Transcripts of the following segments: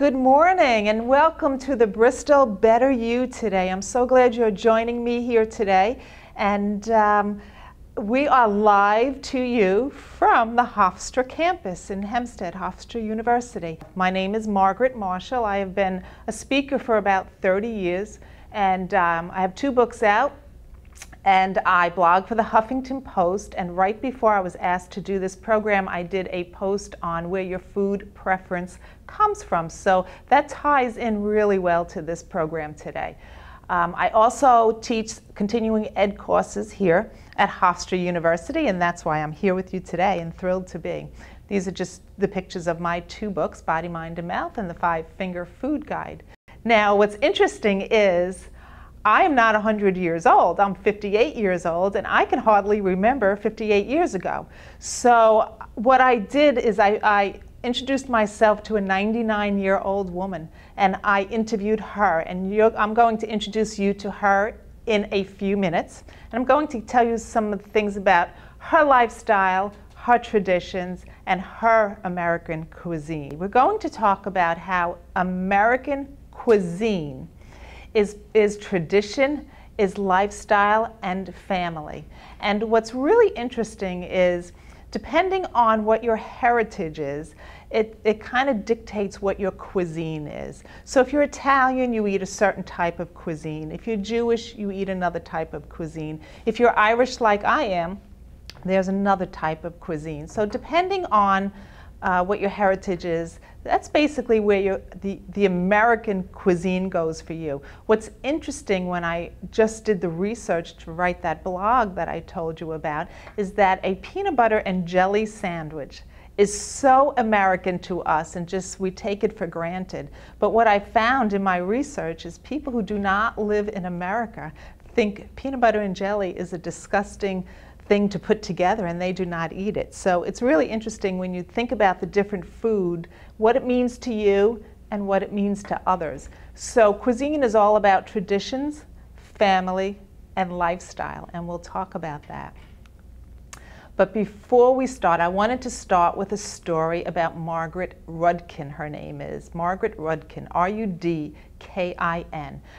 Good morning and welcome to the Bristal Better You today. I'm so glad you're joining me here today, and we are live to you from the Hofstra campus in Hempstead, Hofstra University. My name is Margaret Marshall. I have been a speaker for about 30 years, and I have 2 books out, and I blog for the Huffington Post. And right before I was asked to do this program, I did a post on where your food preference comes from. So that ties in really well to this program today. I also teach continuing ed courses here at Hofstra University, and that's why I'm here with you today and thrilled to be. These are just the pictures of my 2 books, Body, Mind, and Mouth, and the 5-Finger Food Guide. Now, what's interesting is I am not 100 years old. I'm 58 years old, and I can hardly remember 58 years ago. So what I did is I introduced myself to a 99-year-old woman, and I interviewed her, and I'm going to introduce you to her in a few minutes. And I'm going to tell you some of the things about her lifestyle, her traditions, and her American cuisine. We're going to talk about how American cuisine is tradition, is lifestyle, and family. And what's really interesting is, depending on what your heritage is, it kind of dictates what your cuisine is. So if you're Italian, you eat a certain type of cuisine. If you're Jewish, you eat another type of cuisine. If you're Irish like I am, there's another type of cuisine. So depending on what your heritage is, that's basically where the American cuisine goes for you. What's interesting, when I just did the research to write that blog that I told you about, is that a peanut butter and jelly sandwich is so American to us, and just we take it for granted. But what I found in my research is people who do not live in America think peanut butter and jelly is a disgusting thing to put together, and they do not eat it. So it's really interesting when you think about the different food, what it means to you and what it means to others. So cuisine is all about traditions, family, and lifestyle, and we'll talk about that. But before we start, I wanted to start with a story about Margaret Rudkin. Her name is Margaret Rudkin, R-U-D-K-I-N.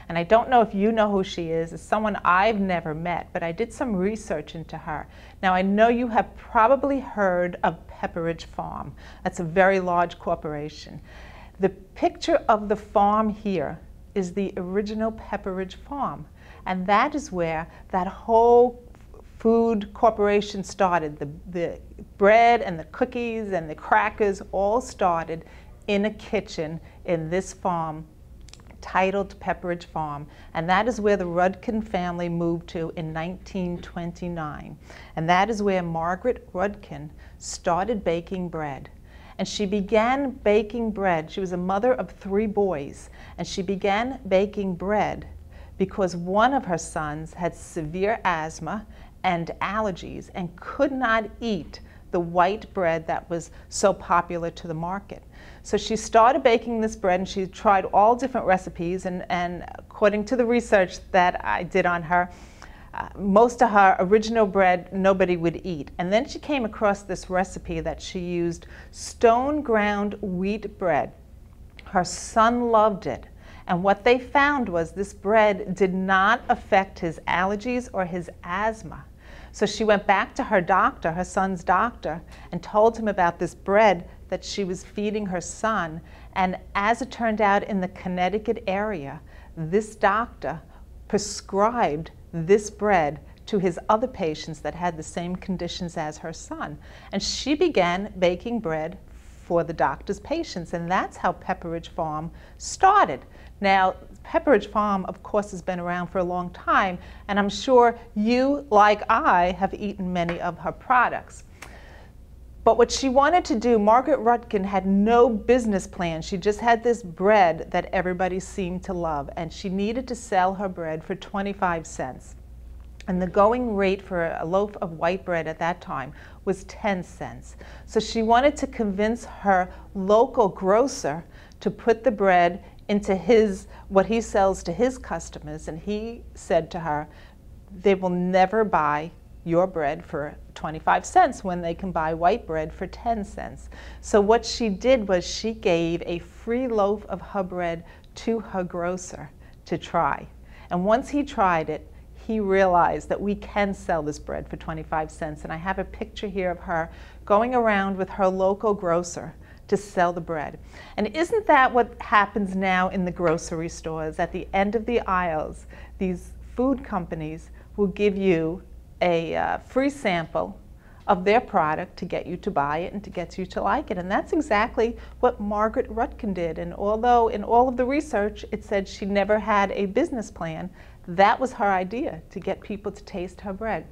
And I don't know if you know who she is. It's someone I've never met, but I did some research into her. Now, I know you have probably heard of Pepperidge Farm. That's a very large corporation. The picture of the farm here is the original Pepperidge Farm, and that is where that whole food corporation started. The bread and the cookies and the crackers all started in a kitchen in this farm titled Pepperidge Farm, and that is where the Rudkin family moved to in 1929. And that is where Margaret Rudkin started baking bread. And she began baking bread. She was a mother of 3 boys, and she began baking bread because one of her sons had severe asthma and allergies and could not eat the white bread that was so popular to the market. So she started baking this bread, and she tried all different recipes, and according to the research that I did on her, most of her original bread nobody would eat. And then she came across this recipe that she used stone ground wheat bread. Her son loved it. And what they found was this bread did not affect his allergies or his asthma. So she went back to her doctor, her son's doctor, and told him about this bread that she was feeding her son. And as it turned out, in the Connecticut area, this doctor prescribed this bread to his other patients that had the same conditions as her son. And she began baking bread for the doctor's patients, and that's how Pepperidge Farm started. Now, Pepperidge Farm, of course, has been around for a long time, and I'm sure you, like I, have eaten many of her products. But what she wanted to do, Margaret Rudkin had no business plan. She just had this bread that everybody seemed to love, and she needed to sell her bread for 25 cents. And the going rate for a loaf of white bread at that time was 10 cents. So she wanted to convince her local grocer to put the bread into what he sells to his customers, and he said to her, "They will never buy your bread for 25 cents when they can buy white bread for 10 cents. So what she did was she gave a free loaf of her bread to her grocer to try. And once he tried it, he realized that we can sell this bread for 25 cents. And I have a picture here of her going around with her local grocer to sell the bread. And isn't that what happens now in the grocery stores? At the end of the aisles, these food companies will give you a free sample of their product to get you to buy it and to get you to like it. And that's exactly what Margaret Rudkin did. And although in all of the research it said she never had a business plan, that was her idea, to get people to taste her bread.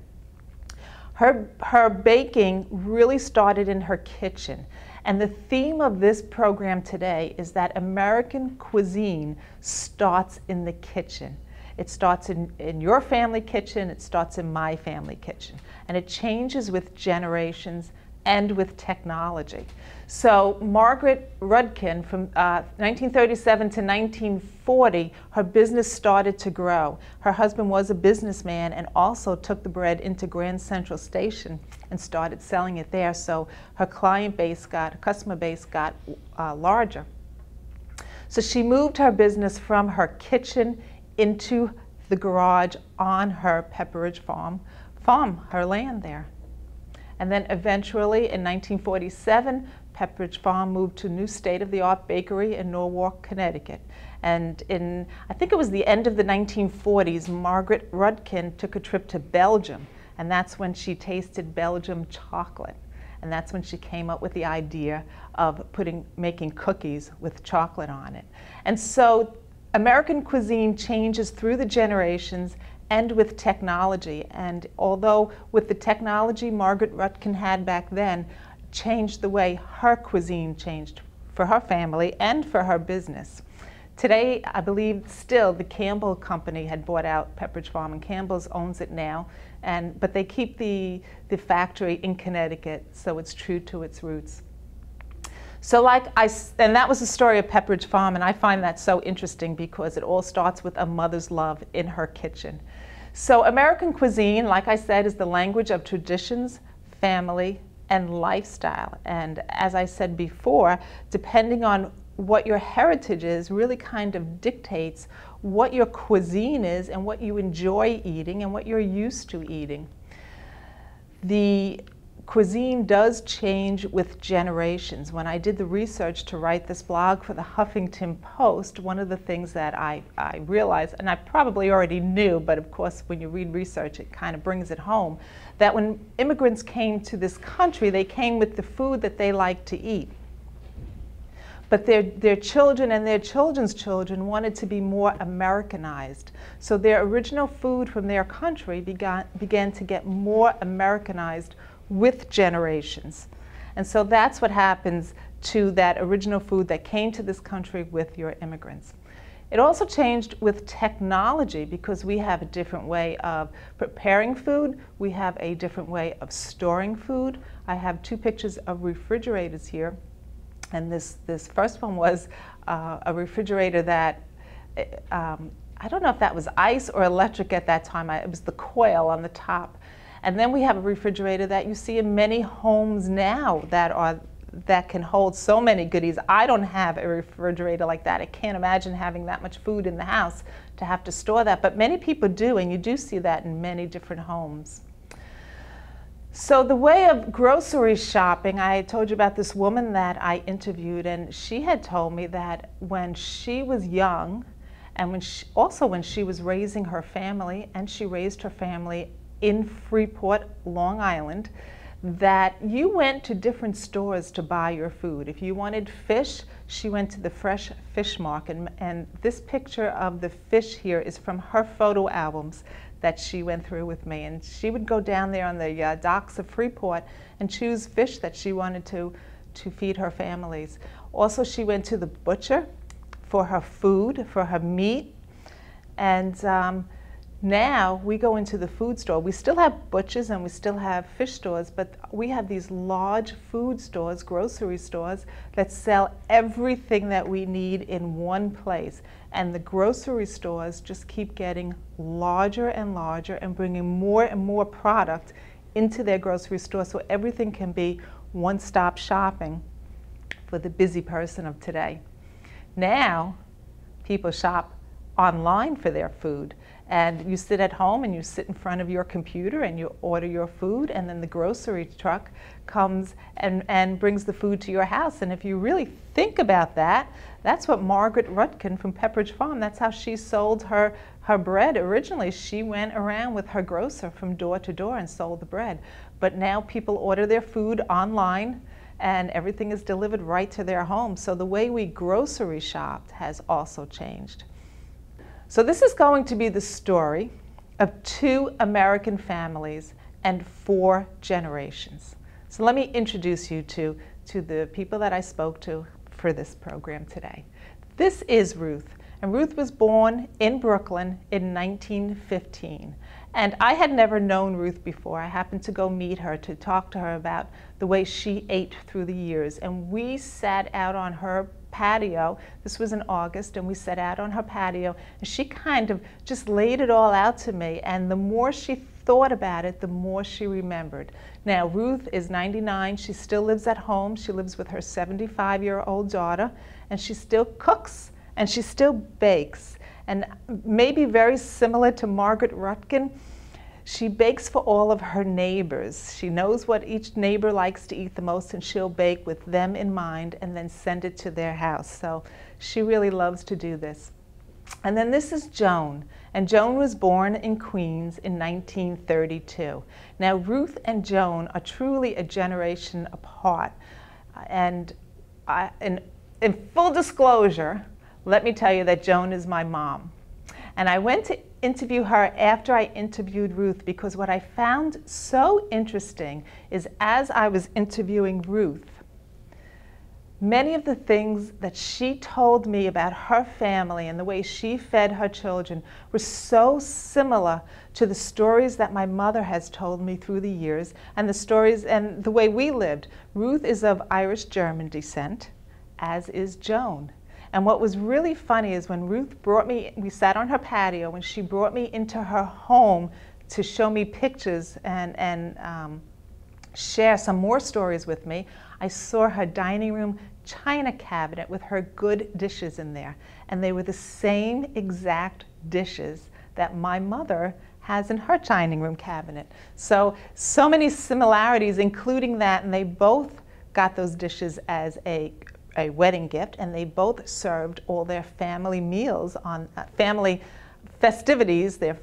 Her baking really started in her kitchen. And the theme of this program today is that American cuisine starts in the kitchen. It starts in your family kitchen, it starts in my family kitchen. And it changes with generations and with technology. So Margaret Rudkin, from 1937 to 1940, her business started to grow. Her husband was a businessman and also took the bread into Grand Central Station and started selling it there. So her customer base got larger. So she moved her business from her kitchen into the garage on her Pepperidge farm, her land there. And then eventually in 1947, Pepperidge Farm moved to a new state-of-the-art bakery in Norwalk, Connecticut. And in, I think it was the end of the 1940s, Margaret Rudkin took a trip to Belgium. And that's when she tasted Belgium chocolate. And that's when she came up with the idea of making cookies with chocolate on it. And so American cuisine changes through the generations and with technology. And although with the technology Margaret Rudkin had back then changed the way her cuisine changed for her family and for her business. Today, I believe still the Campbell Company had bought out Pepperidge Farm, and Campbell's owns it now, but they keep the factory in Connecticut, so it's true to its roots. So and that was the story of Pepperidge Farm, and I find that so interesting because it all starts with a mother's love in her kitchen. So American cuisine, like I said, is the language of traditions, family, and lifestyle. And as I said before, depending on what your heritage is really kind of dictates what your cuisine is and what you enjoy eating and what you're used to eating. The cuisine does change with generations. When I did the research to write this blog for the Huffington Post, one of the things that I realized, and I probably already knew, but of course when you read research it kind of brings it home, that when immigrants came to this country, they came with the food that they liked to eat. But their children and their children's children wanted to be more Americanized. So their original food from their country began to get more Americanized with generations. And so that's what happens to that original food that came to this country with your immigrants. It also changed with technology because we have a different way of preparing food. We have a different way of storing food. I have two pictures of refrigerators here. And this first one was a refrigerator that, I don't know if that was ice or electric at that time. It was the coil on the top. And then we have a refrigerator that you see in many homes now that can hold so many goodies. I don't have a refrigerator like that. I can't imagine having that much food in the house to have to store that. But many people do, and you do see that in many different homes. So the way of grocery shopping, I told you about this woman that I interviewed, and she had told me that when she was young, and also when she was raising her family, and she raised her family in Freeport, Long Island, that you went to different stores to buy your food. If you wanted fish, she went to the fresh fish market. And this picture of the fish here is from her photo albums that she went through with me. And she would go down there on the docks of Freeport and choose fish that she wanted to feed her families. Also, she went to the butcher for her food, for her meat. And now we go into the food store. We still have butchers and we still have fish stores, but we have these large food stores, grocery stores, that sell everything that we need in one place. And the grocery stores just keep getting larger and larger and bringing more and more product into their grocery store, so everything can be one-stop shopping for the busy person of today. Now, people shop online for their food, and you sit at home and you sit in front of your computer and you order your food, and then the grocery truck comes and brings the food to your house. And if you really think about that, that's what Margaret Rudkin from Pepperidge Farm, that's how she sold her bread originally. She went around with her grocer from door to door and sold the bread. But now people order their food online and everything is delivered right to their home. So the way we grocery shopped has also changed. So this is going to be the story of two American families and four generations. So let me introduce you to the people that I spoke to for this program today. This is Ruth, and Ruth was born in Brooklyn in 1915. And I had never known Ruth before. I happened to go meet her to talk to her about the way she ate through the years. And we sat out on her patio. This was in August, and we sat out on her patio, and she kind of just laid it all out to me, and the more she thought about it, the more she remembered. Now, Ruth is 99. She still lives at home. She lives with her 75-year-old daughter, and she still cooks, and she still bakes. And maybe very similar to Margaret Rudkin, she bakes for all of her neighbors. She knows what each neighbor likes to eat the most, and she'll bake with them in mind and then send it to their house. So she really loves to do this. And then this is Joan. And Joan was born in Queens in 1932. Now, Ruth and Joan are truly a generation apart. And in full disclosure, let me tell you that Joan is my mom. And I went to interview her after I interviewed Ruth, because what I found so interesting is as I was interviewing Ruth, many of the things that she told me about her family and the way she fed her children were so similar to the stories that my mother has told me through the years, and the stories and the way we lived. Ruth is of Irish-German descent, as is Joan. And what was really funny is when Ruth brought me, we sat on her patio, when she brought me into her home to show me pictures and share some more stories with me, I saw her dining room china cabinet with her good dishes in there. And they were the same exact dishes that my mother has in her dining room cabinet. So many similarities, including that, and they both got those dishes as a wedding gift, and they both served all their family meals on family festivities, their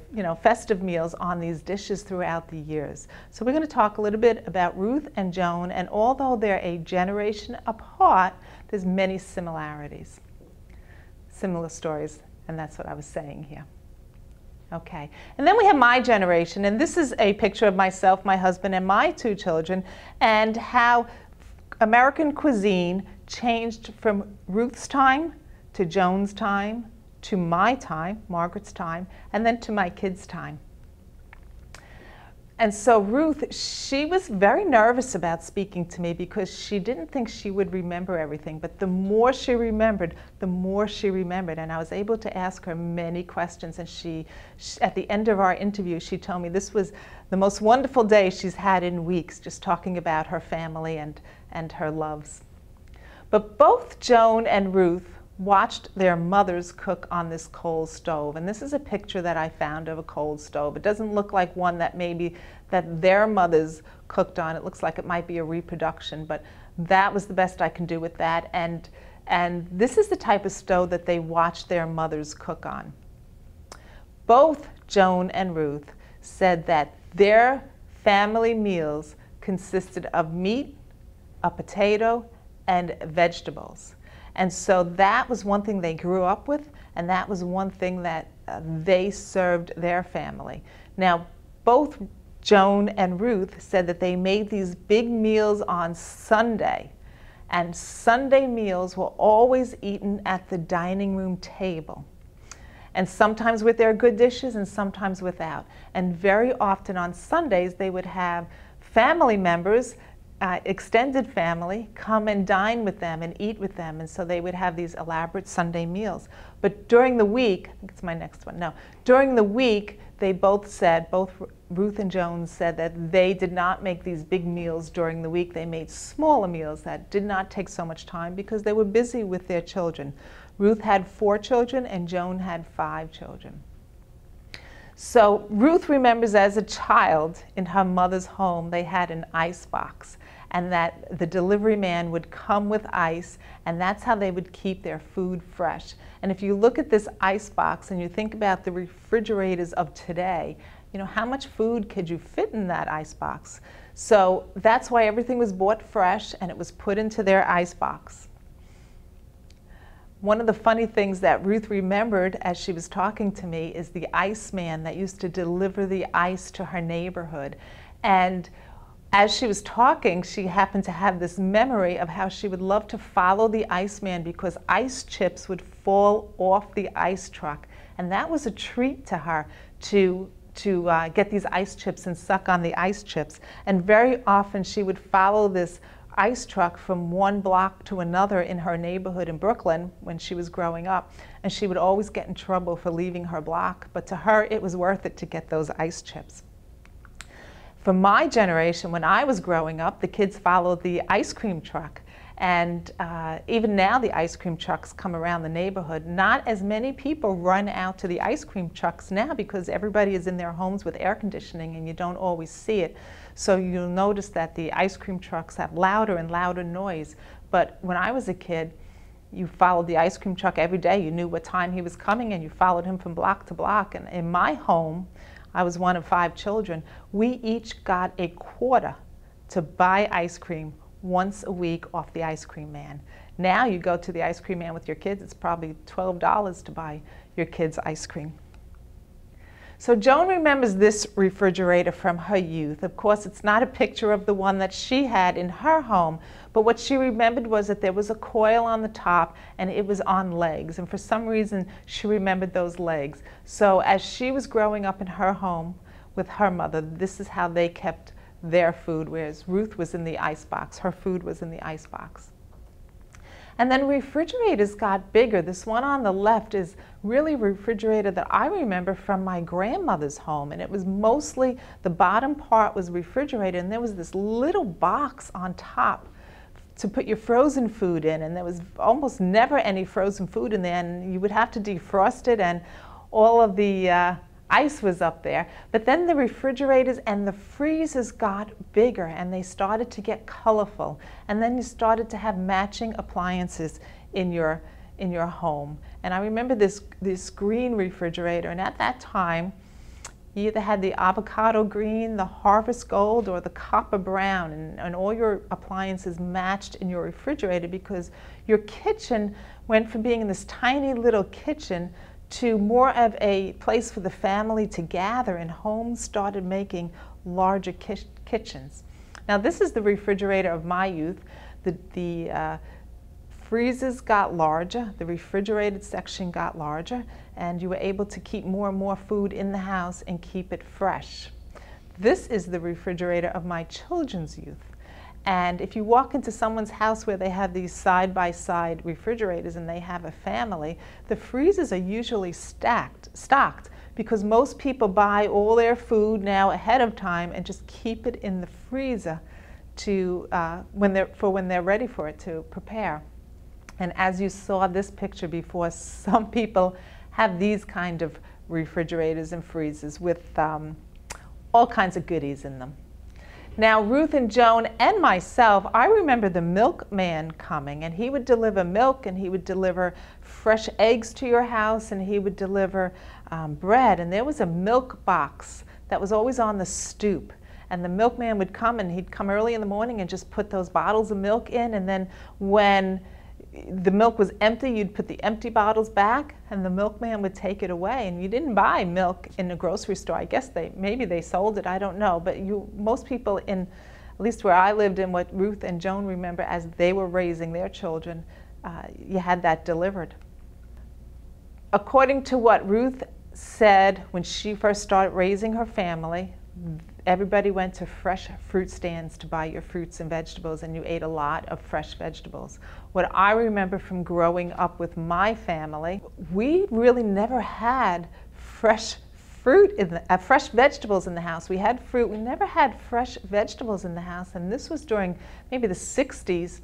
festive meals on these dishes throughout the years. So we're going to talk a little bit about Ruth and Joan, and although they're a generation apart, there's many similarities, similar stories, and that's what I was saying here. Okay, and then we have my generation, and this is a picture of myself, my husband, and my two children, and how American cuisine changed from Ruth's time to Joan's time to my time, Margaret's time, and then to my kids' time. And so Ruth, she was very nervous about speaking to me because she didn't think she would remember everything, but the more she remembered, the more she remembered. And I was able to ask her many questions, and she at the end of our interview, she told me this was the most wonderful day she's had in weeks, just talking about her family and her loves. But both Joan and Ruth watched their mothers cook on this coal stove. And this is a picture that I found of a coal stove. It doesn't look like one that maybe that their mothers cooked on. It looks like it might be a reproduction, but that was the best I can do with that. And this is the type of stove that they watched their mothers cook on. Both Joan and Ruth said that their family meals consisted of meat, a potato, and vegetables. And so that was one thing they grew up with, and that was one thing that they served their family. Now, both Joan and Ruth said that they made these big meals on Sunday, and Sunday meals were always eaten at the dining room table, and sometimes with their good dishes and sometimes without. And very often on Sundays, they would have family members, extended family, come and dine with them and eat with them, and so they would have these elaborate Sunday meals. But during the week, I think it's my next one, no. During the week, they both said, both Ruth and Jones said that they did not make these big meals during the week. They made smaller meals that did not take so much time because they were busy with their children. Ruth had 4 children and Joan had 5 children. So Ruth remembers as a child in her mother's home they had an ice box, and that the delivery man would come with ice, and that's how they would keep their food fresh. And if you look at this ice box and you think about the refrigerators of today, you know, how much food could you fit in that ice box? So that's why everything was bought fresh and it was put into their ice box. One of the funny things that Ruth remembered as she was talking to me is the iceman that used to deliver the ice to her neighborhood. And as she was talking, she happened to have this memory of how she would love to follow the iceman because ice chips would fall off the ice truck. And that was a treat to her to get these ice chips and suck on the ice chips. And very often she would follow this ice truck from one block to another in her neighborhood in Brooklyn when she was growing up, and she would always get in trouble for leaving her block, but to her it was worth it to get those ice chips. For my generation, when I was growing up, the kids followed the ice cream truck, and even now the ice cream trucks come around the neighborhood. Not as many people run out to the ice cream trucks now because everybody is in their homes with air conditioning and you don't always see it. So you'll notice that the ice cream trucks have louder and louder noise. But when I was a kid, you followed the ice cream truck every day. You knew what time he was coming and you followed him from block to block. And in my home, I was one of 5 children, we each got a quarter to buy ice cream once a week off the ice cream man. Now you go to the ice cream man with your kids, it's probably $12 to buy your kids ice cream. So Joan remembers this refrigerator from her youth. Of course, it's not a picture of the one that she had in her home, but what she remembered was that there was a coil on the top and it was on legs, and for some reason she remembered those legs. So as she was growing up in her home with her mother, this is how they kept their food, whereas Ruth was in the icebox. Her food was in the icebox. And then refrigerators got bigger. This one on the left is really a refrigerator that I remember from my grandmother's home, and it was mostly, the bottom part was refrigerated, and there was this little box on top to put your frozen food in, and there was almost never any frozen food in there, and you would have to defrost it, and all of the ice was up there. But then the refrigerators and the freezers got bigger and they started to get colorful, and then you started to have matching appliances in your home. And I remember this green refrigerator, and at that time you either had the avocado green, the harvest gold, or the copper brown, and all your appliances matched in your refrigerator because your kitchen went from being in this tiny little kitchen to more of a place for the family to gather, and homes started making larger kitchens. Now this is the refrigerator of my youth. The freezers got larger, the refrigerated section got larger, and you were able to keep more and more food in the house and keep it fresh. This is the refrigerator of my children's youth. And if you walk into someone's house where they have these side-by-side refrigerators and they have a family, the freezers are usually stocked because most people buy all their food now ahead of time and just keep it in the freezer for when they're ready for it to prepare. And as you saw this picture before, some people have these kind of refrigerators and freezers with all kinds of goodies in them. Now Ruth and Joan and myself, I remember the milkman coming, and he would deliver milk, and he would deliver fresh eggs to your house, and he would deliver bread, and there was a milk box that was always on the stoop. And the milkman would come, and he'd come early in the morning and just put those bottles of milk in, and then when the milk was empty, you'd put the empty bottles back and the milkman would take it away. And you didn't buy milk in a grocery store. I guess maybe they sold it, I don't know. But most people, at least where I lived and what Ruth and Joan remember as they were raising their children, you had that delivered. According to what Ruth said when she first started raising her family, everybody went to fresh fruit stands to buy your fruits and vegetables, and you ate a lot of fresh vegetables. What I remember from growing up with my family, we really never had fresh fruit in the, fresh vegetables in the house. We had fruit, we never had fresh vegetables in the house, and this was during maybe the 60s.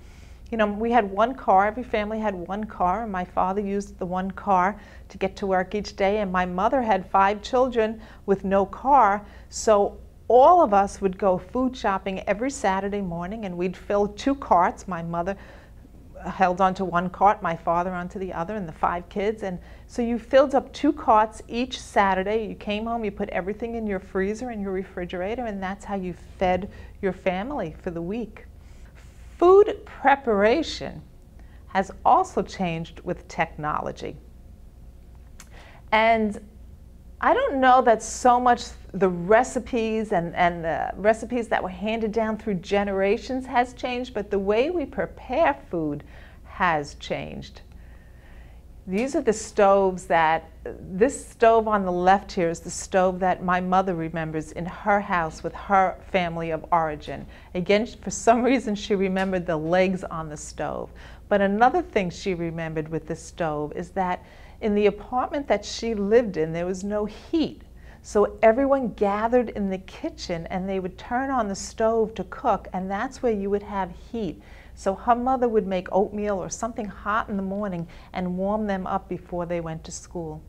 You know, we had one car, every family had one car, and my father used the one car to get to work each day, and my mother had 5 children with no car, so all of us would go food shopping every Saturday morning, and we'd fill 2 carts. My mother held onto one cart, my father onto the other, and the 5 kids, and so you filled up 2 carts each Saturday. You came home, you put everything in your freezer and your refrigerator, and that's how you fed your family for the week. Food preparation has also changed with technology. And I don't know that so much the recipes and the recipes that were handed down through generations has changed, but the way we prepare food has changed. These are the stoves that, this stove on the left here is the stove that my mother remembers in her house with her family of origin. Again, for some reason she remembered the legs on the stove. But another thing she remembered with the stove is that in the apartment that she lived in, there was no heat. So everyone gathered in the kitchen and they would turn on the stove to cook, and that's where you would have heat. So her mother would make oatmeal or something hot in the morning and warm them up before they went to school.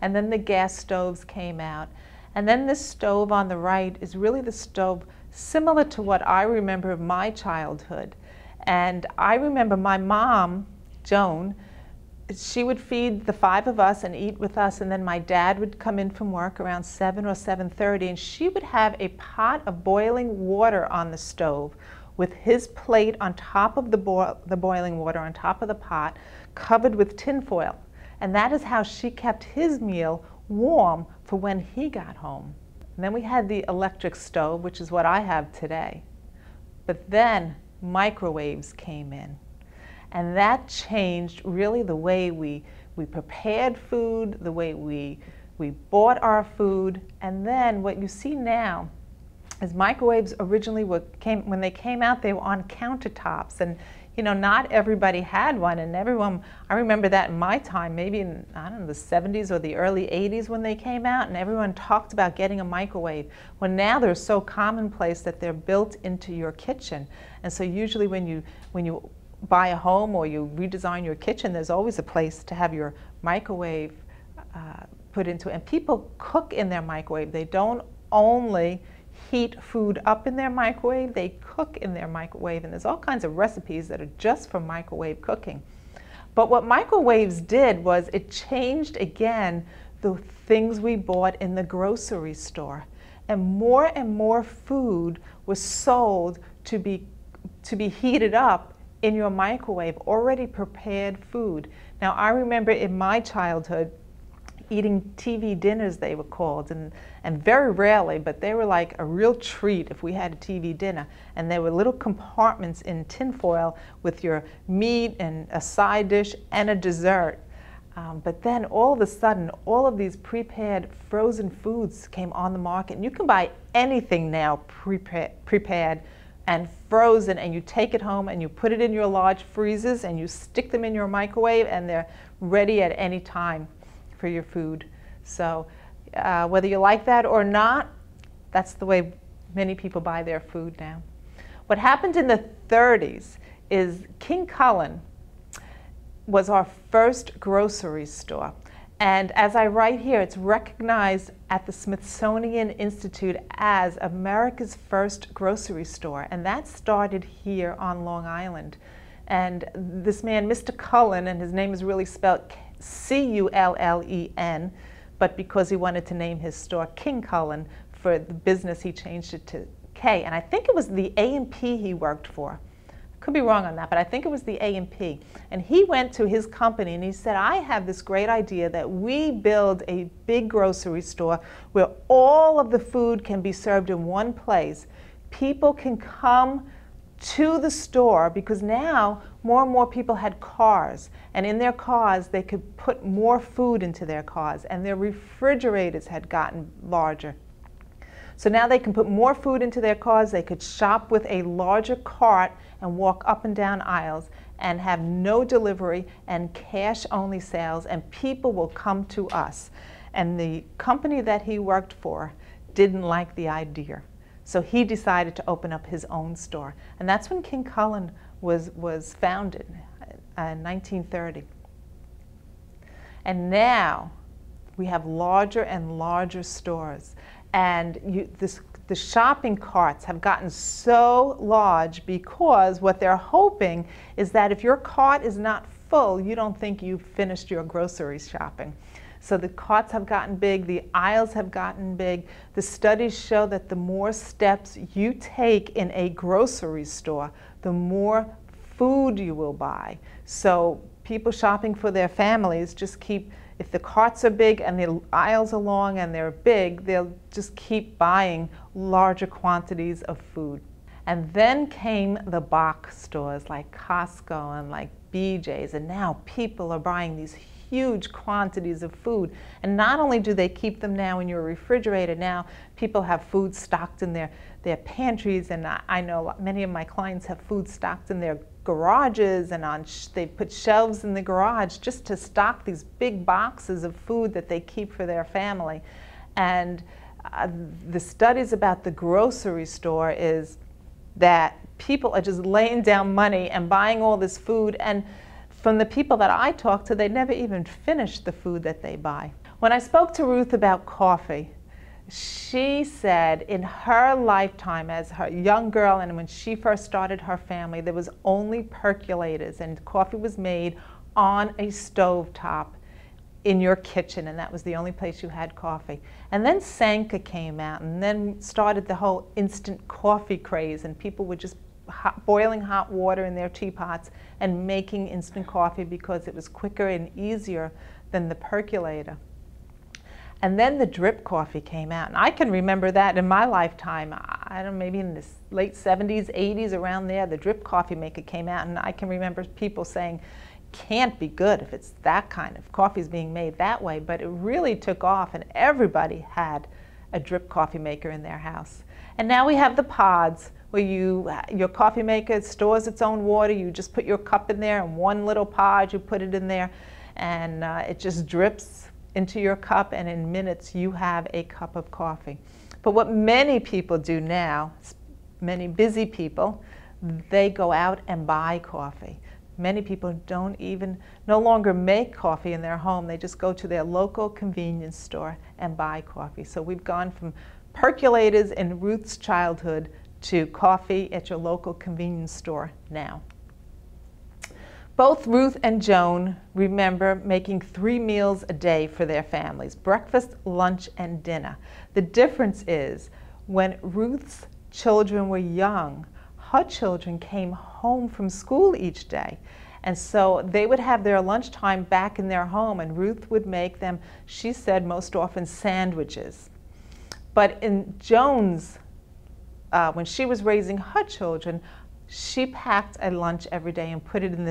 And then the gas stoves came out. And then this stove on the right is really the stove similar to what I remember of my childhood. And I remember my mom, Joan, she would feed the 5 of us and eat with us, and then my dad would come in from work around 7 or 7:30, and she would have a pot of boiling water on the stove, with his plate on top of the boiling water, on top of the pot, covered with tin foil. And that is how she kept his meal warm for when he got home. And then we had the electric stove, which is what I have today. But then microwaves came in. And that changed really the way we prepared food, the way we bought our food. And then what you see now, as microwaves originally when they came out, they were on countertops, and you know, not everybody had one, and everyone, I remember that in my time, maybe in, I don't know, the 70s or the early 80s when they came out, and everyone talked about getting a microwave, when now they're so commonplace that they're built into your kitchen. And so usually when you buy a home or you redesign your kitchen, there's always a place to have your microwave put into it. And people cook in their microwave. They don't only heat food up in their microwave, they cook in their microwave, and there's all kinds of recipes that are just for microwave cooking. But what microwaves did was it changed again the things we bought in the grocery store, and more food was sold to be heated up in your microwave, already prepared food. Now I remember in my childhood eating TV dinners, they were called, and very rarely, but they were like a real treat if we had a TV dinner. And there were little compartments in tinfoil with your meat and a side dish and a dessert. But then all of a sudden, all of these prepared frozen foods came on the market. And you can buy anything now prepared and frozen, and you take it home and you put it in your large freezers and you stick them in your microwave, and they're ready at any time for your food. So whether you like that or not, that's the way many people buy their food now. What happened in the 30s is King Cullen was our first grocery store. And as I write here, it's recognized at the Smithsonian Institute as America's first grocery store. And that started here on Long Island. And this man, Mr. Cullen, and his name is really spelled C-U-L-L-E-N, but because he wanted to name his store King Cullen for the business, he changed it to K, and I think it was the A&P he worked for. Could be wrong on that, but I think it was the A&P. And he went to his company and he said, I have this great idea that we build a big grocery store where all of the food can be served in one place. People can come to the store, because now more and more people had cars, and in their cars they could put more food into their cars, and their refrigerators had gotten larger. So now they can put more food into their cars, they could shop with a larger cart and walk up and down aisles and have no delivery and cash only sales, and people will come to us. And the company that he worked for didn't like the idea. So he decided to open up his own store. And that's when King Cullen was founded in 1930. And now we have larger and larger stores. And the shopping carts have gotten so large because what they're hoping is that if your cart is not full, you don't think you've finished your grocery shopping. So the carts have gotten big, the aisles have gotten big. The studies show that the more steps you take in a grocery store, the more food you will buy. So people shopping for their families just keep, if the carts are big and the aisles are long and they're big, they'll just keep buying larger quantities of food. And then came the box stores like Costco and like BJ's, and now people are buying these huge quantities of food. And not only do they keep them now in your refrigerator, now people have food stocked in their pantries, and I know many of my clients have food stocked in their garages, and they put shelves in the garage just to stock these big boxes of food that they keep for their family. And the studies about the grocery store is that people are just laying down money and buying all this food, and from the people that I talk to, they never even finish the food that they buy. When I spoke to Ruth about coffee, she said in her lifetime as her young girl and when she first started her family, there was only percolators, and coffee was made on a stovetop in your kitchen, and that was the only place you had coffee. And then Sanka came out, and then started the whole instant coffee craze, and people were just boiling hot water in their teapots and making instant coffee because it was quicker and easier than the percolator. And then the drip coffee came out, and I can remember that in my lifetime. I don't know, maybe in the late 70s, 80s, around there, the drip coffee maker came out, and I can remember people saying, can't be good if it's that kind of coffee's being made that way, but it really took off, and everybody had a drip coffee maker in their house. And now we have the pods, where your coffee maker stores its own water. You just put your cup in there, and one little pod, you put it in there, and it just drips into your cup, and in minutes you have a cup of coffee. But what many people do now, many busy people, they go out and buy coffee. Many people don't even, no longer make coffee in their home. They just go to their local convenience store and buy coffee. So we've gone from percolators in Ruth's childhood to coffee at your local convenience store now. Both Ruth and Joan remember making 3 meals a day for their families, breakfast, lunch, and dinner. The difference is when Ruth's children were young, her children came home from school each day. And so they would have their lunchtime back in their home, and Ruth would make them, she said, most often sandwiches. But in Joan's when she was raising her children, she packed a lunch every day and put it in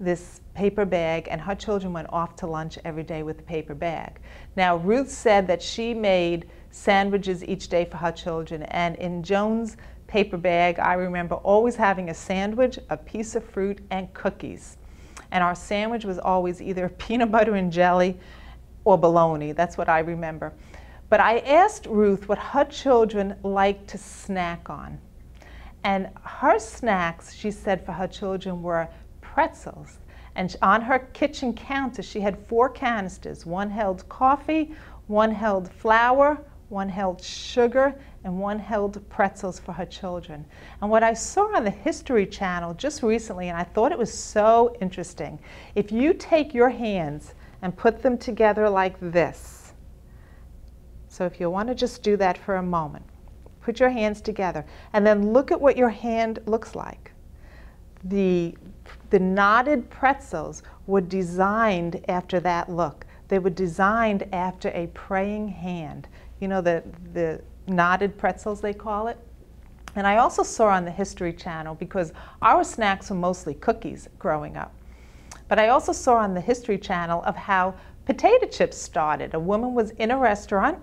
this paper bag, and her children went off to lunch every day with the paper bag. Now, Ruth said that she made sandwiches each day for her children, and in Joan's paper bag, I remember always having a sandwich, a piece of fruit, and cookies. And our sandwich was always either peanut butter and jelly or bologna. That's what I remember. But I asked Ruth what her children liked to snack on. And her snacks, she said, for her children were pretzels. And on her kitchen counter, she had 4 canisters. One held coffee, one held flour, one held sugar, and one held pretzels for her children. And what I saw on the History Channel just recently, and I thought it was so interesting, if you take your hands and put them together like this, so if you want to just do that for a moment, put your hands together and then look at what your hand looks like. The knotted pretzels were designed after that look. They were designed after a praying hand. You know, the knotted pretzels, they call it. And I also saw on the History Channel, because our snacks were mostly cookies growing up, but I also saw on the History Channel of how potato chips started. A woman was in a restaurant,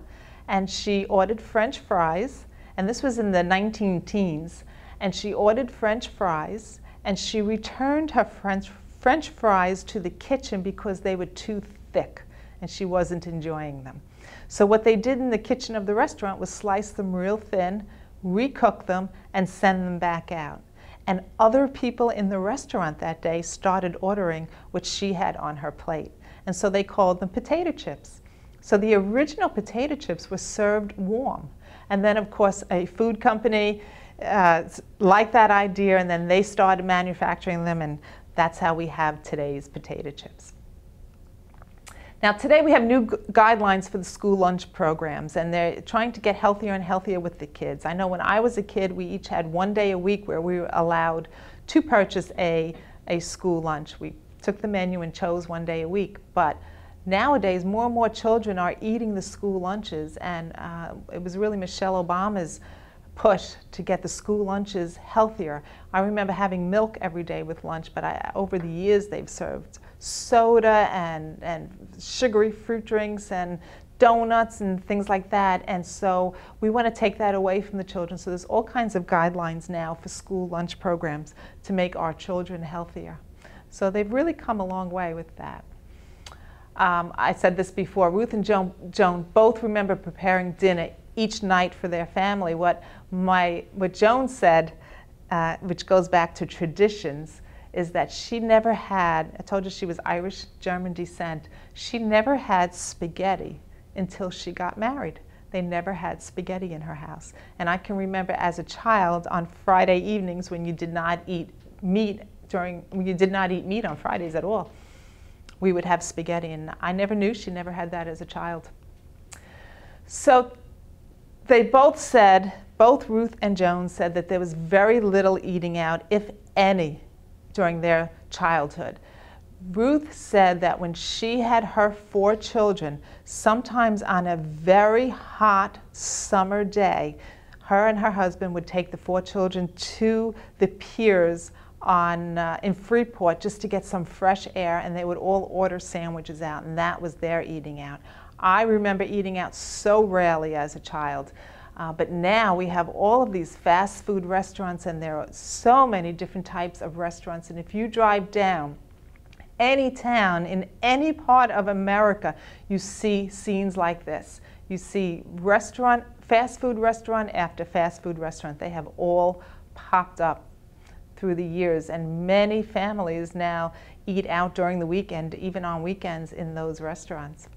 and she ordered French fries, and this was in the 19-teens, and she ordered French fries, and she returned her French fries to the kitchen because they were too thick, and she wasn't enjoying them. So what they did in the kitchen of the restaurant was slice them real thin, recook them, and send them back out. And other people in the restaurant that day started ordering what she had on her plate. And so they called them potato chips. So the original potato chips were served warm. And then, of course, a food company liked that idea, and then they started manufacturing them, and that's how we have today's potato chips. Now, today we have new guidelines for the school lunch programs, and they're trying to get healthier and healthier with the kids. I know when I was a kid, we each had one day a week where we were allowed to purchase a school lunch. We took the menu and chose one day a week. But nowadays, more and more children are eating the school lunches, and it was really Michelle Obama's push to get the school lunches healthier. I remember having milk every day with lunch, but over the years they've served soda and sugary fruit drinks and donuts and things like that, and so we want to take that away from the children. So there's all kinds of guidelines now for school lunch programs to make our children healthier. So they've really come a long way with that. I said this before, Ruth and Joan both remember preparing dinner each night for their family. What Joan said, which goes back to traditions, is that she never had, I told you she was Irish German descent, she never had spaghetti until she got married. They never had spaghetti in her house. And I can remember as a child on Friday evenings when you did not eat meat on Fridays at all, we would have spaghetti, and I never knew, she never had that as a child. So they both said, both Ruth and Joan said, that there was very little eating out, if any, during their childhood. Ruth said that when she had her 4 children, sometimes on a very hot summer day, her and her husband would take the 4 children to the piers in Freeport just to get some fresh air, and they would all order sandwiches out, and that was their eating out. I remember eating out so rarely as a child. But now we have all of these fast food restaurants, and there are so many different types of restaurants. And if you drive down any town in any part of America, you see scenes like this. You see restaurant, fast food restaurant after fast food restaurant. They have all popped up through the years, and many families now eat out during the weekend, even on weekends, in those restaurants.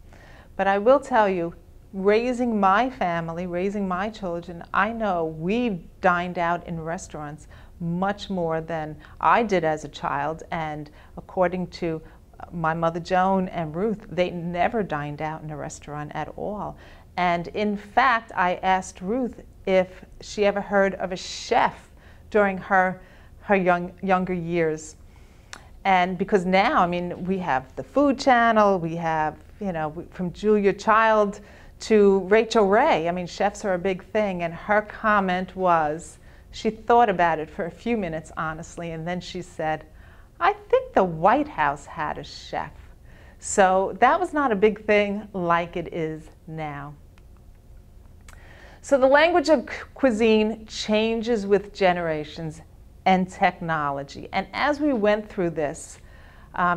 But I will tell you, raising my family, raising my children, I know we've dined out in restaurants much more than I did as a child, and according to my mother Joan and Ruth, they never dined out in a restaurant at all. And in fact, I asked Ruth if she ever heard of a chef during her younger years. And because now, I mean, we have the Food Channel, we have, you know, from Julia Child to Rachel Ray, I mean, chefs are a big thing, and her comment was, she thought about it for a few minutes, honestly, and then she said, I think the White House had a chef. So that was not a big thing like it is now. So the language of cuisine changes with generations and technology. And as we went through this,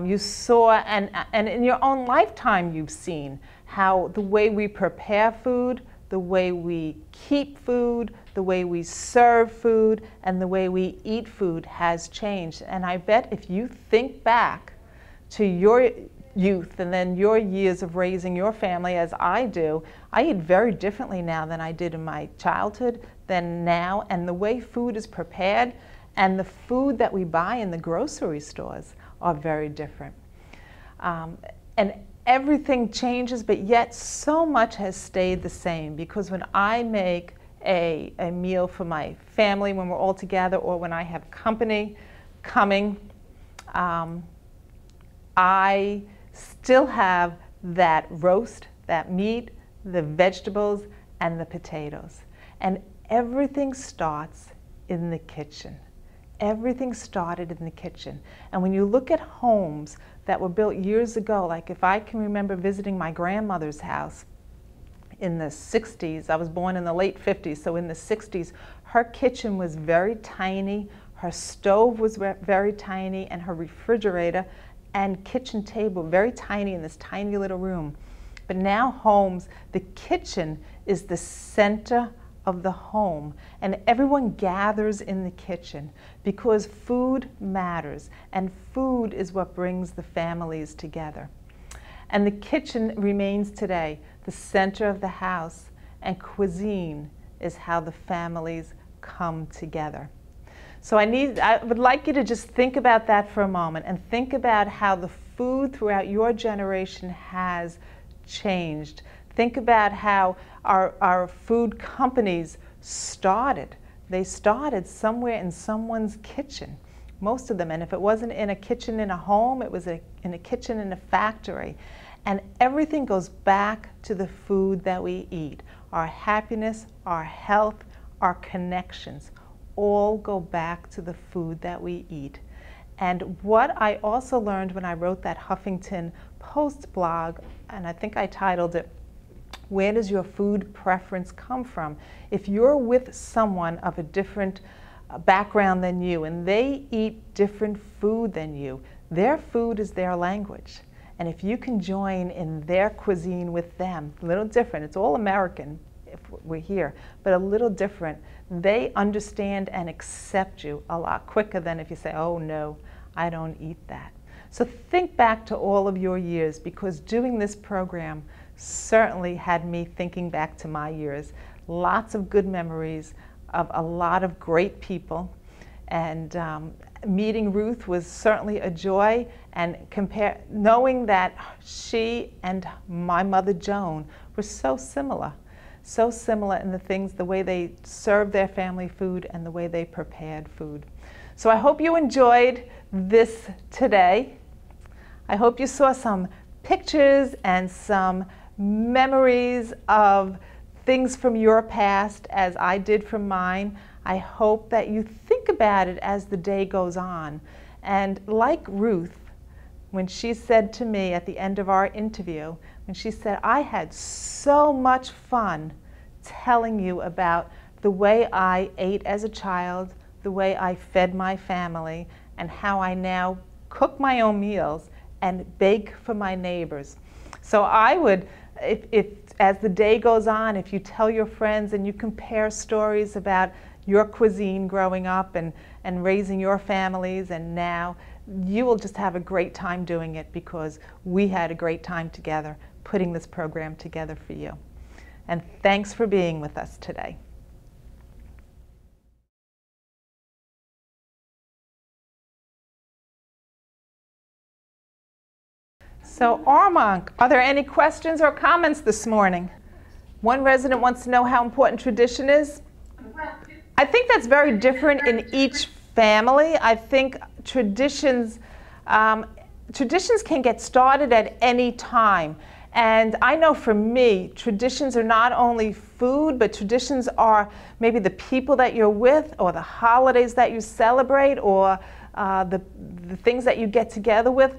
you saw, and in your own lifetime you've seen, how the way we prepare food, the way we keep food, the way we serve food, and the way we eat food has changed. And I bet if you think back to your youth and then your years of raising your family, as I do, I eat very differently now than I did in my childhood than now, and the way food is prepared and the food that we buy in the grocery stores are very different. And everything changes, but yet so much has stayed the same, because when I make a meal for my family, when we're all together, or when I have company coming, I still have that roast, that meat, the vegetables, and the potatoes. And everything starts in the kitchen. Everything started in the kitchen. And when you look at homes that were built years ago, like if I can remember visiting my grandmother's house in the 60s. I was born in the late 50s, so in the 60s, her kitchen was very tiny, her stove was very tiny, and her refrigerator and kitchen table very tiny in this tiny little room. But now homes, the kitchen is the center of the home, and everyone gathers in the kitchen because food matters, and food is what brings the families together. And the kitchen remains today the center of the house, and cuisine is how the families come together. So I would like you to just think about that for a moment and think about how the food throughout your generation has changed. Think about how our food companies started. They started somewhere in someone's kitchen, most of them. And if it wasn't in a kitchen in a home, it was in a kitchen in a factory. And everything goes back to the food that we eat. Our happiness, our health, our connections all go back to the food that we eat. And what I also learned when I wrote that Huffington Post blog, and I think I titled it, "Where Does Your Food Preference Come From?" If you're with someone of a different background than you and they eat different food than you, their food is their language. And if you can join in their cuisine with them, a little different, it's all American if we're here, but a little different, they understand and accept you a lot quicker than if you say, "Oh no, I don't eat that." So think back to all of your years, because doing this program certainly had me thinking back to my years. Lots of good memories of a lot of great people, and meeting Ruth was certainly a joy, and knowing that she and my mother Joan were so similar in the things, the way they served their family food and the way they prepared food. So I hope you enjoyed this today. I hope you saw some pictures and some memories of things from your past as I did from mine. I hope that you think about it as the day goes on. And like Ruth, when she said to me at the end of our interview, when she said, "I had so much fun telling you about the way I ate as a child, the way I fed my family, and how I now cook my own meals and bake for my neighbors." So I would, as the day goes on, if you tell your friends and you compare stories about your cuisine growing up and raising your families and now, you will just have a great time doing it, because we had a great time together putting this program together for you. And thanks for being with us today. So Armand, are there any questions or comments this morning? One resident wants to know how important tradition is. I think that's very different in each family. I think traditions can get started at any time. And I know for me, traditions are not only food, but traditions are maybe the people that you're with, or the holidays that you celebrate, or the things that you get together with.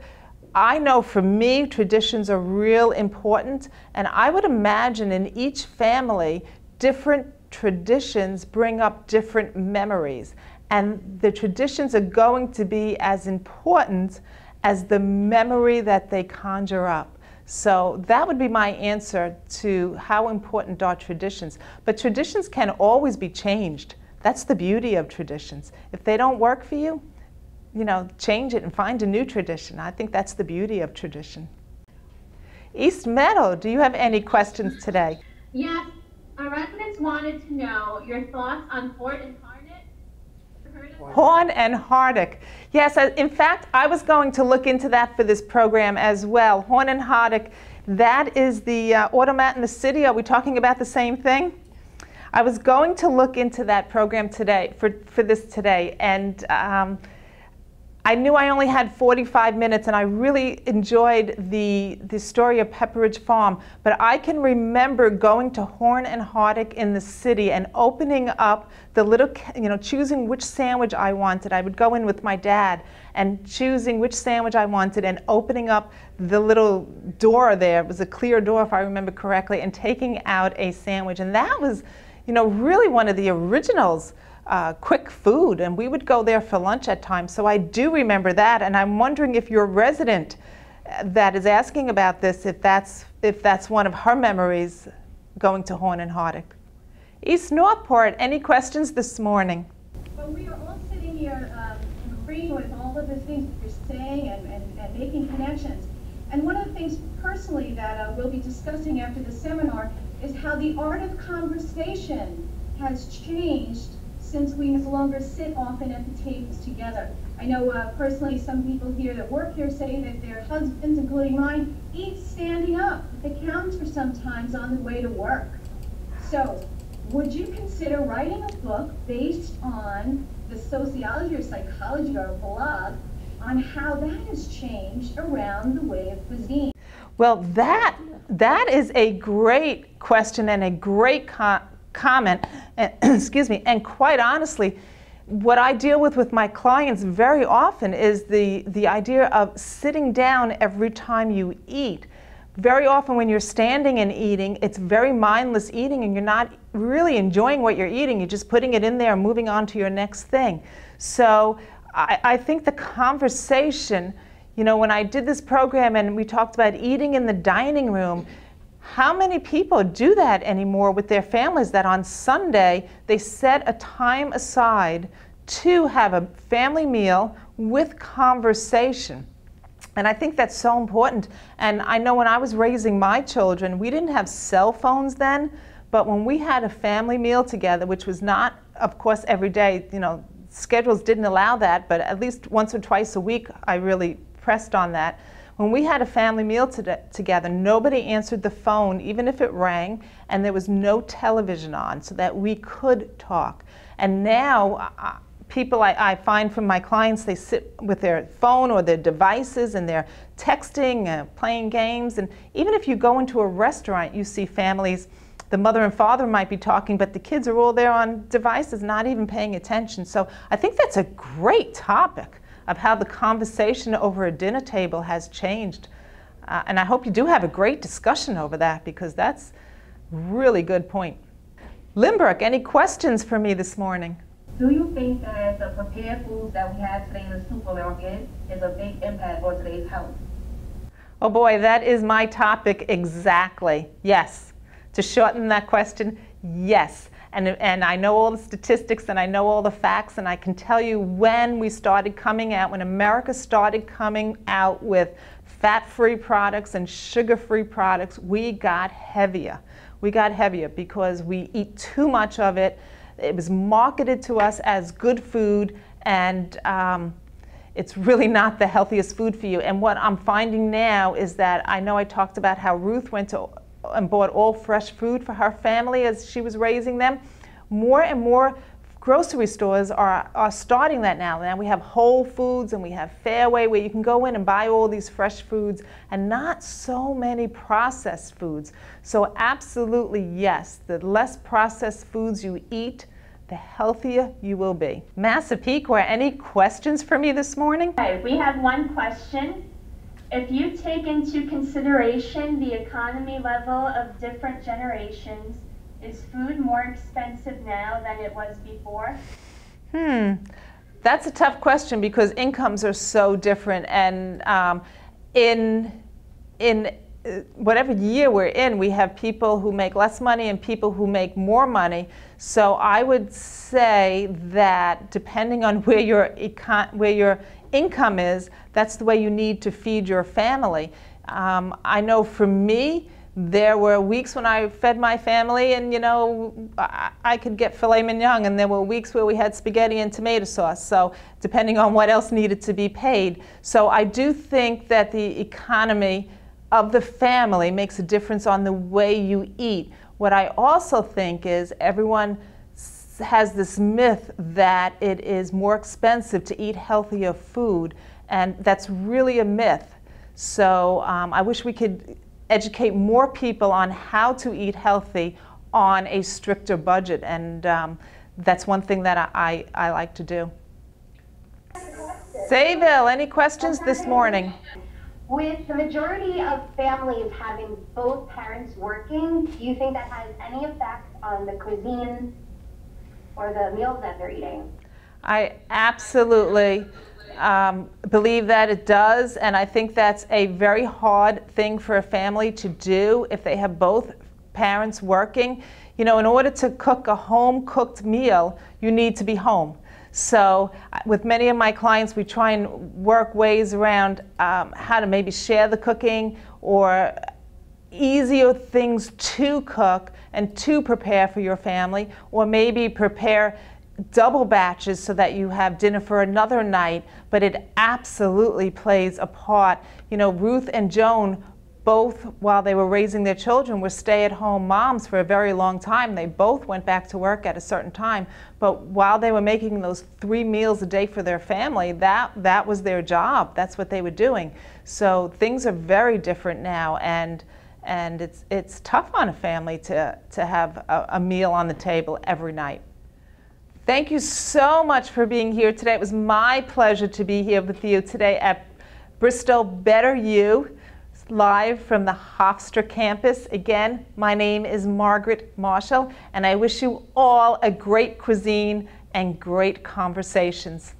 I know for me, traditions are real important, and I would imagine in each family, different traditions bring up different memories, and the traditions are going to be as important as the memory that they conjure up. So that would be my answer to how important are traditions. But traditions can always be changed. That's the beauty of traditions. If they don't work for you, you know, change it and find a new tradition. I think that's the beauty of tradition. East Meadow, do you have any questions today? Yes, our residents wanted to know your thoughts on Horn and Hardart. Horn and Hardart. Yes, in fact, I was going to look into that for this program as well. Horn and Hardart, that is the automat in the city. Are we talking about the same thing? I was going to look into that program today, for this today, and I knew I only had 45 minutes, and I really enjoyed the story of Pepperidge Farm, but I can remember going to Horn and Hardart in the city and opening up the little, choosing which sandwich I wanted. I would go in with my dad and choosing which sandwich I wanted and opening up the little door there. It was a clear door, if I remember correctly, and taking out a sandwich. And that was, really one of the originals. Quick food, and we would go there for lunch at times. So I do remember that, and I'm wondering if your resident that is asking about this, if that's one of her memories going to Horn and Hardart. East Northport, any questions this morning? When we are all sitting here agreeing with all of the things that you're saying and making connections, and one of the things personally that we'll be discussing after the seminar is how the art of conversation has changed since we no longer sit often at the tables together. I know personally some people here that work here say that their husbands, including mine, eat standing up at the counter sometimes on the way to work. So would you consider writing a book based on the sociology or psychology or blog on how that has changed around the way of cuisine? Well, that is a great question and a great comment, excuse me, and quite honestly, what I deal with my clients very often is the idea of sitting down every time you eat. Very often when you're standing and eating, it's very mindless eating and you're not really enjoying what you're eating. You're just putting it in there and moving on to your next thing. So I think the conversation, when I did this program and we talked about eating in the dining room, how many people do that anymore with their families, that on Sunday they set a time aside to have a family meal with conversation? And I think that's so important. And I know when I was raising my children, we didn't have cell phones then, but when we had a family meal together, which was not, of course, every day, schedules didn't allow that, but at least once or twice a week I really pressed on that. When we had a family meal together, nobody answered the phone, even if it rang, and there was no television on so that we could talk. And now, people I find from my clients, they sit with their phone or their devices and they're texting, playing games. And even if you go into a restaurant, you see families, the mother and father might be talking, but the kids are all there on devices, not even paying attention. So I think that's a great topic of how the conversation over a dinner table has changed. And I hope you do have a great discussion over that, because that's a really good point. Lindbergh, any questions for me this morning? Do you think that the prepared foods that we have today in the supermarket is a big impact on today's health? Oh boy, that is my topic exactly. Yes. To shorten that question, yes. And I know all the statistics and I know all the facts, and I can tell you when we started coming out, when America started coming out with fat-free products and sugar-free products, we got heavier. We got heavier because we eat too much of it. It was marketed to us as good food, and it's really not the healthiest food for you. And what I'm finding now is that, I know I talked about how Ruth went to and bought all fresh food for her family as she was raising them. More and more grocery stores are starting that now. Now we have Whole Foods and we have Fairway, where you can go in and buy all these fresh foods and not so many processed foods. So absolutely yes, the less processed foods you eat, the healthier you will be. Massapequa, any questions for me this morning? Okay, we have one question. If you take into consideration the economy level of different generations, is food more expensive now than it was before? That's a tough question, because incomes are so different, and in whatever year we're in, we have people who make less money and people who make more money. So I would say that depending on where your income is, that's the way you need to feed your family. I know for me, there were weeks when I fed my family and I could get filet mignon, and there were weeks where we had spaghetti and tomato sauce, so depending on what else needed to be paid. So I do think that the economy of the family makes a difference on the way you eat. What I also think is everyone has this myth that it is more expensive to eat healthier food, and that's really a myth. So I wish we could educate more people on how to eat healthy on a stricter budget, and that's one thing that I like to do. Sayville, any questions this morning? With the majority of families having both parents working, do you think that has any effect on the cuisine or the meals that they're eating? I absolutely believe that it does, and I think that's a very hard thing for a family to do if they have both parents working. You know, in order to cook a home-cooked meal, you need to be home. So with many of my clients, we try and work ways around how to maybe share the cooking or easier things to cook and to prepare for your family, or maybe prepare double batches so that you have dinner for another night. But it absolutely plays a part. You know, Ruth and Joan, both while they were raising their children, were stay-at-home moms for a very long time. They both went back to work at a certain time, but while they were making those 3 meals a day for their family, that was their job. That's what they were doing. So things are very different now, and it's tough on a family to have a meal on the table every night. Thank you so much for being here today. It was my pleasure to be here with you today at Bristol Better You, live from the Hofstra campus. Again, my name is Margaret Marshall, and I wish you all a great cuisine and great conversations.